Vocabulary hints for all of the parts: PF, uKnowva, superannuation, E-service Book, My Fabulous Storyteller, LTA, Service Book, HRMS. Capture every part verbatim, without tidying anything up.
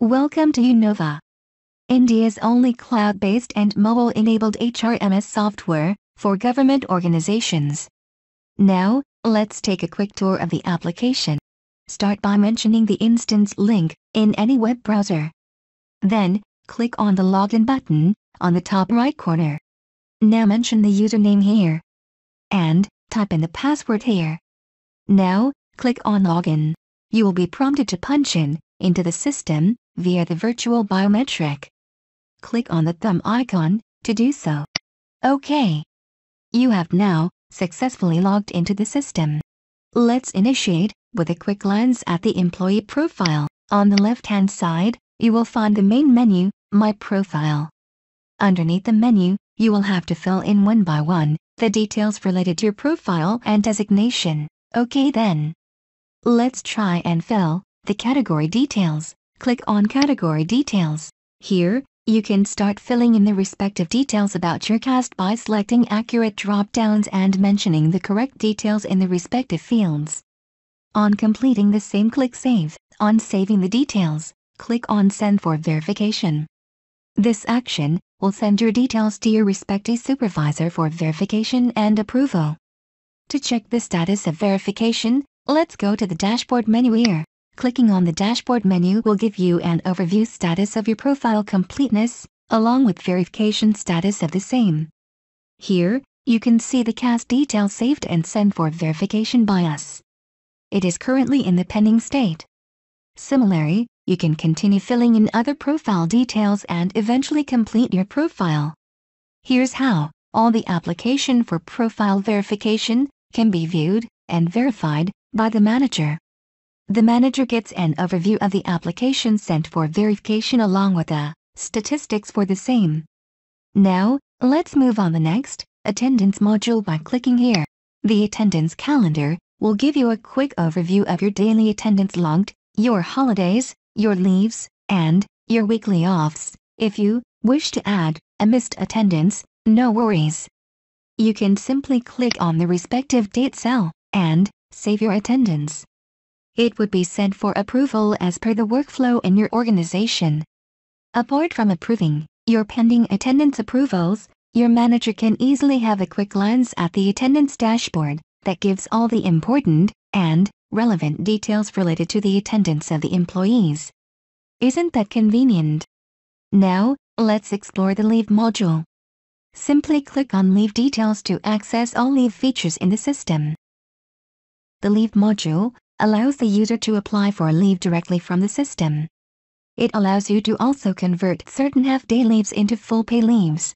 Welcome to uKnowva, India's only cloud-based and mobile-enabled H R M S software for government organizations. Now, let's take a quick tour of the application. Start by mentioning the instance link in any web browser. Then, click on the Login button on the top right corner. Now mention the username here. And, type in the password here. Now, click on Login. You will be prompted to punch in into the system via the virtual biometric. Click on the thumb icon to do so. OK. You have now successfully logged into the system. Let's initiate with a quick glance at the employee profile. On the left-hand side, you will find the main menu, My Profile. Underneath the menu, you will have to fill in one by one the details related to your profile and designation. OK then. Let's try and fill the category details. Click on Category Details. Here, you can start filling in the respective details about your cast by selecting accurate drop-downs and mentioning the correct details in the respective fields. On completing the same, click Save. On saving the details, click on Send for verification. This action will send your details to your respective supervisor for verification and approval. To check the status of verification, let's go to the dashboard menu here. Clicking on the dashboard menu will give you an overview status of your profile completeness, along with verification status of the same. Here, you can see the cast details saved and sent for verification by us. It is currently in the pending state. Similarly, you can continue filling in other profile details and eventually complete your profile. Here's how all the application for profile verification can be viewed and verified by the manager. The manager gets an overview of the application sent for verification along with the statistics for the same. Now, let's move on the next, attendance module by clicking here. The attendance calendar will give you a quick overview of your daily attendance logged, your holidays, your leaves, and your weekly offs. If you wish to add a missed attendance, no worries. You can simply click on the respective date cell and save your attendance. It would be sent for approval as per the workflow in your organization. Apart from approving your pending attendance approvals, your manager can easily have a quick glance at the attendance dashboard that gives all the important and relevant details related to the attendance of the employees. Isn't that convenient? Now, let's explore the leave module. Simply click on Leave Details to access all leave features in the system. The leave module allows the user to apply for leave directly from the system. It allows you to also convert certain half-day leaves into full-pay leaves.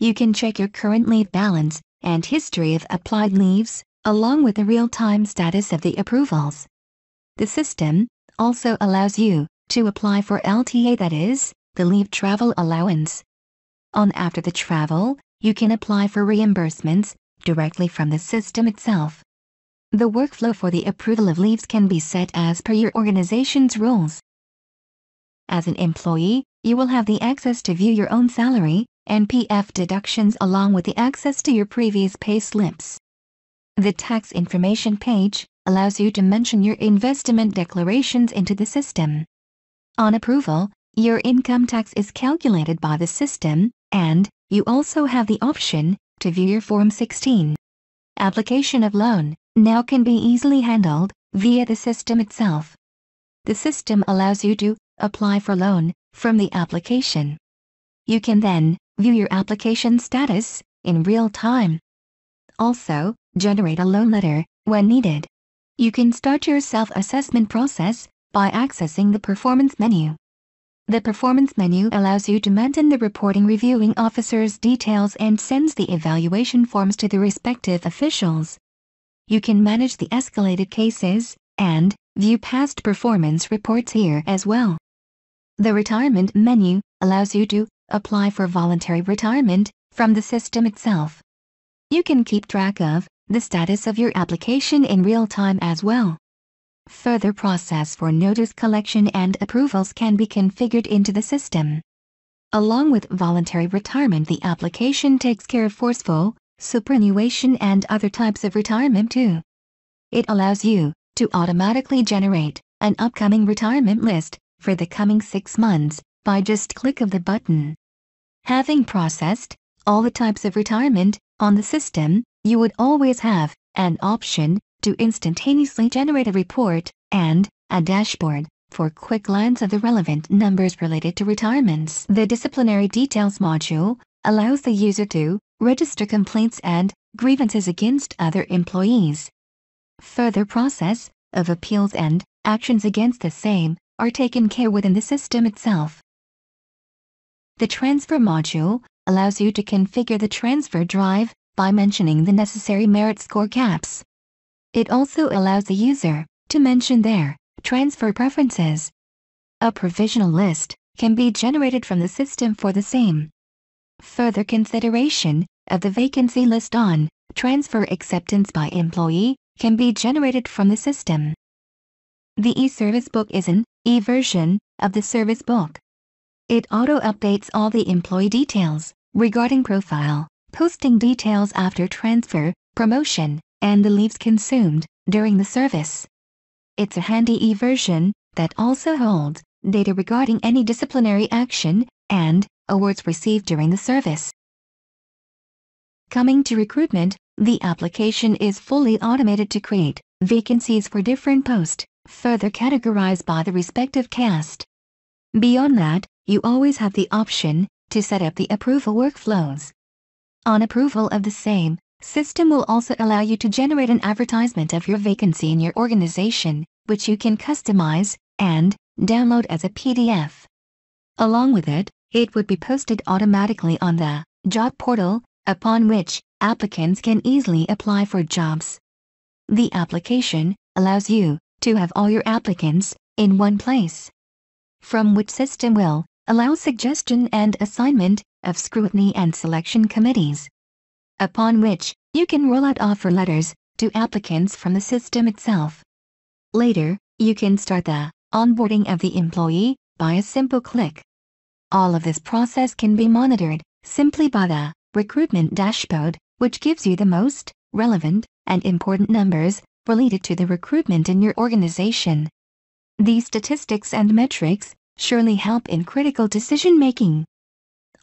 You can check your current leave balance and history of applied leaves, along with the real-time status of the approvals. The system also allows you to apply for L T A, that is, the leave travel allowance. On after the travel, you can apply for reimbursements directly from the system itself. The workflow for the approval of leaves can be set as per your organization's rules. As an employee, you will have the access to view your own salary and P F deductions along with the access to your previous pay slips. The tax information page allows you to mention your investment declarations into the system. On approval, your income tax is calculated by the system, and you also have the option to view your Form sixteen. Application of loan now can be easily handled via the system itself. The system allows you to apply for loan from the application. You can then view your application status in real time. Also, generate a loan letter when needed. You can start your self-assessment process by accessing the performance menu. The performance menu allows you to mention the reporting reviewing officer's details and sends the evaluation forms to the respective officials. You can manage the escalated cases and view past performance reports here as well. The retirement menu allows you to apply for voluntary retirement from the system itself. You can keep track of the status of your application in real time as well. Further process for notice collection and approvals can be configured into the system. Along with voluntary retirement, the application takes care of forceful, superannuation and other types of retirement too. It allows you to automatically generate an upcoming retirement list for the coming six months by just click of the button. Having processed all the types of retirement on the system, you would always have an option to instantaneously generate a report and a dashboard for quick glance of the relevant numbers related to retirements. The Disciplinary Details module allows the user to register complaints and grievances against other employees. Further process of appeals and actions against the same are taken care within the system itself. The Transfer module allows you to configure the transfer drive by mentioning the necessary merit score caps. It also allows the user to mention their transfer preferences. A provisional list can be generated from the system for the same. Further consideration of the vacancy list on transfer acceptance by employee can be generated from the system. The e-service book is an e-version of the service book. It auto-updates all the employee details regarding profile, posting details after transfer, promotion, and the leaves consumed during the service. It's a handy e-version that also holds data regarding any disciplinary action and awards received during the service. Coming to recruitment, the application is fully automated to create vacancies for different posts, further categorized by the respective caste. Beyond that, you always have the option to set up the approval workflows. On approval of the same, system will also allow you to generate an advertisement of your vacancy in your organization, which you can customize and download as a P D F. Along with it, it would be posted automatically on the job portal, upon which applicants can easily apply for jobs. The application allows you to have all your applicants in one place, from which system will allow suggestion and assignment of scrutiny and selection committees, upon which you can roll out offer letters to applicants from the system itself. Later, you can start the onboarding of the employee by a simple click. All of this process can be monitored simply by the recruitment dashboard, which gives you the most relevant and important numbers related to the recruitment in your organization. These statistics and metrics surely help in critical decision-making.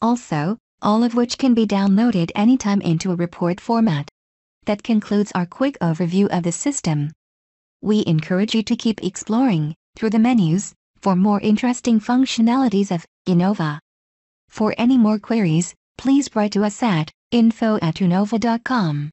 Also, all of which can be downloaded anytime into a report format. That concludes our quick overview of the system. We encourage you to keep exploring through the menus for more interesting functionalities of uKnowva. For any more queries, please write to us at info at uKnowva dot com.